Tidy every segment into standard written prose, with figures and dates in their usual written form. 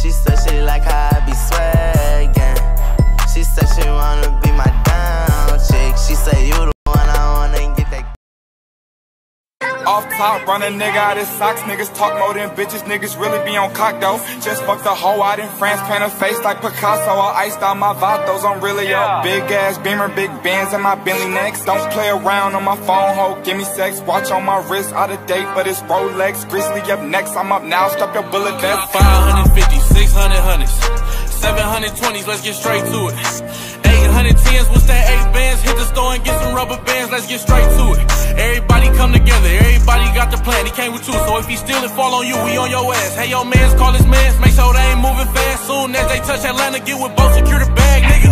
She said she like how I be swaggin'. She said she wanna be my down chick. She said you the one I wanna get that. Off top, run a nigga out his socks. Niggas talk more than bitches. Niggas really be on cock though. Just fucked a hoe out in France, paint her face like Picasso. I iced out my vatos. I'm really up. Big ass Beamer, big bands in my Bentley next. Don't play around on my phone, hoe. Give me sex. Watch on my wrist, out of date, but it's Rolex. Grizzly up next. I'm up now. Stop your bullet. That's 550, 600 hundreds, 720s. Let's get straight to it. 810s. What's that? 8 bands. Hit the store and get some rubber bands. Let's get straight to it. Everybody come together, everybody got the plan. He came with you, so if he steal it, fall on you. We on your ass. Hey, your mans, call his mans. Make sure they ain't moving fast. Soon as they touch Atlanta, get with both, secure the bag, nigga.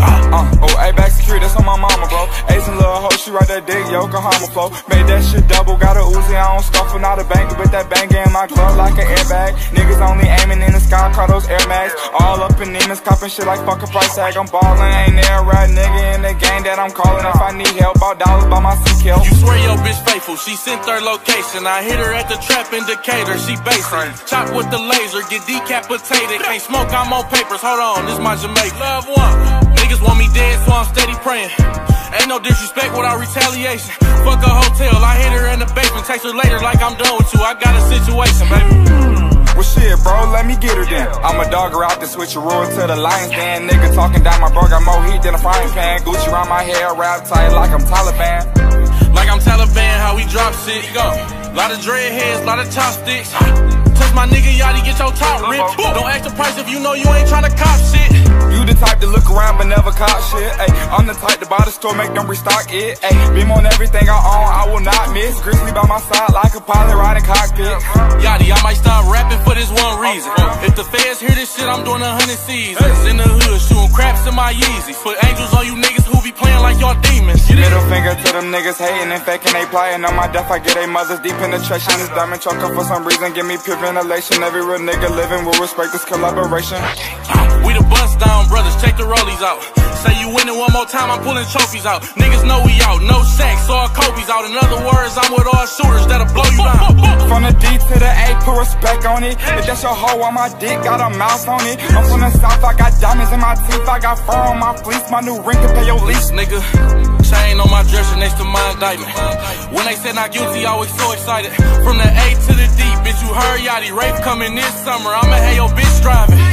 A-back security, that's on my mama, bro. Ace and Lil Ho, she ride that dick, Yokohama flow. Made that shit double, got a Uzi, I don't stuff for not a banger. But that banger in my glove like an airbag. Niggas only aiming in the sky, call those Air Max. All up in Nemus, copping shit like fucking price tag. I'm ballin', ain't there right nigga in the game that I'm calling. If I need help, I'll dollars by my CKL. You swear your bitch faithful, she sent her location. I hit her at the trap in Decatur, she basic. Chop with the laser, get decapitated. Can't smoke, I'm on papers, hold on, this my Jamaica. Love one. Niggas want me dead, so I'm steady praying. Ain't no disrespect without retaliation. Fuck a hotel, I hit her in the basement. Text her later like I'm done with you, I got a situation, baby. Well shit, bro, let me get her then. I'm a dogger out the switcheroo to the lion's den. Nigga talking down my burger, more heat than a frying pan. Gucci around my hair, wrapped tight like I'm Taliban. Like I'm Taliban, how we drop shit, go. Lot of dreadheads, lot of chopsticks. Touch my nigga, Yachty, get your top ripped. Don't ask the price if you know you ain't tryna cop shit. You the type to look around but never cop shit. Ay, I'm the type to buy the store, make them restock it. Ay, beam on everything I own, I will not miss. Grizzly by my side like a pilot riding cockpit. Yachty, I might stop rapping for this one reason. If the feds hear this shit, I'm doing 100 seasons. In the hood, shooting craps in my Yeezys. Put angels on you niggas who be playing like y'all demons. Middle finger to them niggas hating and faking, they plotting. On my death, I get they mothers deep penetration. This diamond choker for some reason, give me pure ventilation. Every real nigga living will respect this collaboration. We the bust down brothers, check the rollies out. Say you winning one more time, I'm pulling trophies out. Niggas know we out, no sex, all Kobe's out. In other words, I'm with all shooters that'll blow you down. From the D to the A, put respect on it. If that's your hoe on my dick, got a mouse on it. I'm from the south, I got diamonds in my teeth. I got fur on my fleece, my new ring can pay your lease, nigga. Chain on my dresser next to my indictment. When they said not guilty, I was so excited. From the A to the D, bitch, you heard Yachty. Rape coming this summer, I'ma have your bitch driving.